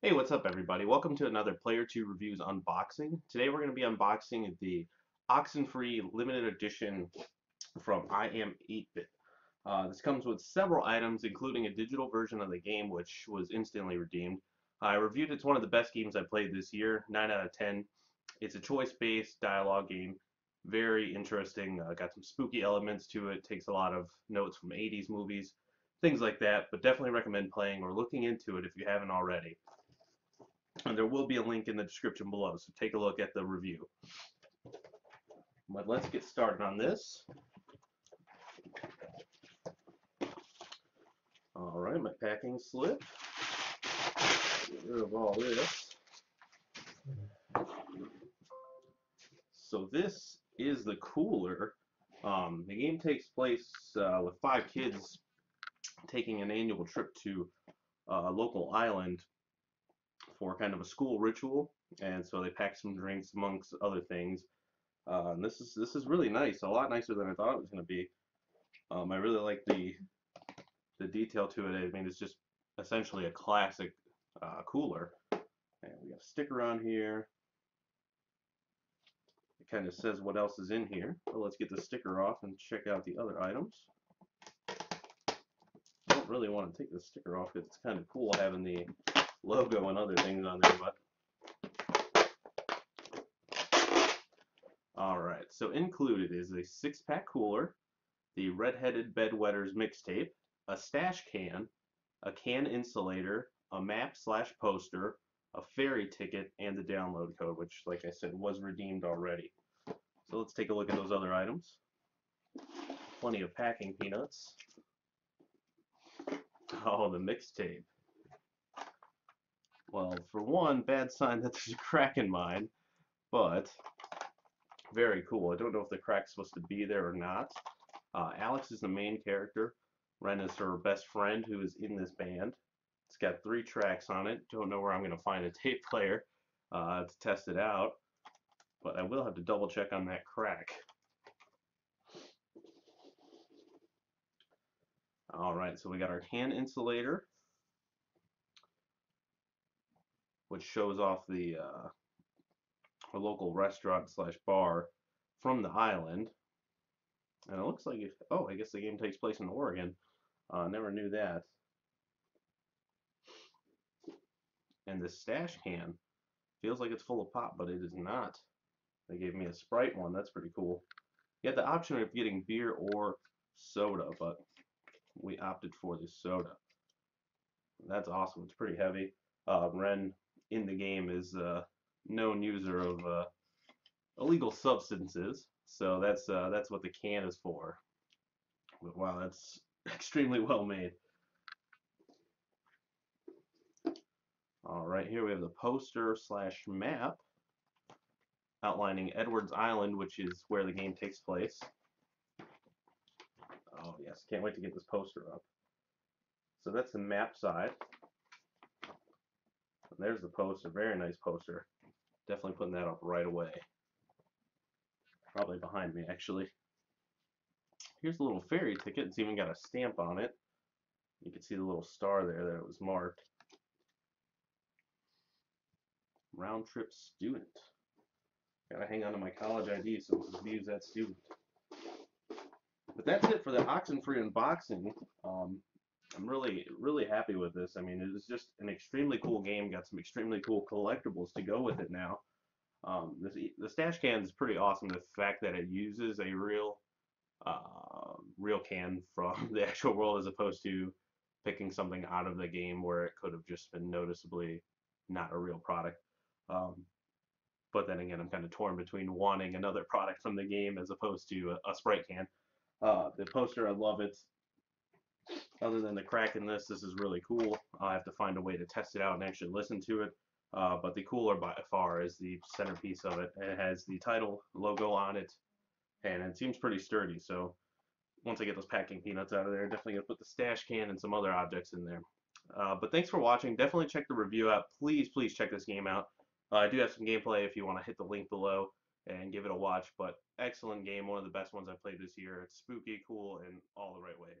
Hey, what's up everybody? Welcome to another Player 2 Reviews unboxing. Today we're going to be unboxing the Oxenfree Limited Edition from I Am 8-Bit. This comes with several items, including a digital version of the game, which was instantly redeemed. I reviewed it's one of the best games I played this year, 9 out of 10. It's a choice-based dialogue game, very interesting, got some spooky elements to it, takes a lot of notes from 80s movies, things like that, but definitely recommend playing or looking into it if you haven't already. And there will be a link in the description below, so take a look at the review. But let's get started on this. Alright, my packing slip. Get rid of all this. So this is the cooler. The game takes place with 5 kids taking an annual trip to a local island for kind of a school ritual, and so they pack some drinks amongst other things. And this is really nice, a lot nicer than I thought it was going to be. I really like the detail to it. I mean, it's just essentially a classic cooler. And we got a sticker on here. It kind of says what else is in here. So let's get the sticker off and check out the other items. I don't really want to take the sticker off because it's kind of cool having the logo and other things on there, but alright, so included is a 6-pack cooler, the Redheaded Bedwetters mixtape, a stash can, a can insulator, a map/poster, a ferry ticket, and the download code, which, like I said, was redeemed already. So let's take a look at those other items. Plenty of packing peanuts. Oh, the mixtape. Well, for one, bad sign that there's a crack in mine, but very cool. I don't know if the crack's supposed to be there or not. Alex is the main character. Ren is her best friend who is in this band. It's got 3 tracks on it. Don't know where I'm going to find a tape player to test it out, but I will have to double check on that crack. Alright, so we got our can insulator, which shows off the a local restaurant/bar from the island. And it looks like, oh, I guess the game takes place in Oregon. Never knew that. And the stash can feels like it's full of pop, but it is not. They gave me a Sprite one. That's pretty cool. You had the option of getting beer or soda, but we opted for the soda. That's awesome. It's pretty heavy. Ren in the game is a known user of illegal substances, so that's what the can is for. But wow, that's extremely well made. All right, here we have the poster/map outlining Edwards Island, which is where the game takes place. Oh yes, can't wait to get this poster up. So that's the map side. There's the poster, very nice poster. Definitely putting that up right away. Probably behind me, actually. Here's a little ferry ticket. It's even got a stamp on it. You can see the little star there that it was marked. Round trip student. Gotta hang on to my college ID so we can abuse that student. But that's it for the Oxenfree unboxing. I'm really happy with this. I mean, it was just an extremely cool game. Got some extremely cool collectibles to go with it now. The stash can is pretty awesome. The fact that it uses a real can from the actual world as opposed to picking something out of the game where it could have just been noticeably not a real product. But then again, I'm kind of torn between wanting another product from the game as opposed to a Sprite can. The poster, I love it. Other than the crack in this is really cool. I'll have to find a way to test it out and actually listen to it. But the cooler by far is the centerpiece of it. It has the title logo on it, and it seems pretty sturdy. So once I get those packing peanuts out of there, I'm definitely going to put the stash can and some other objects in there. But thanks for watching. Definitely check the review out. Please check this game out. I do have some gameplay if you want to hit the link below and give it a watch. But excellent game. One of the best ones I've played this year. It's spooky, cool, in all the right ways.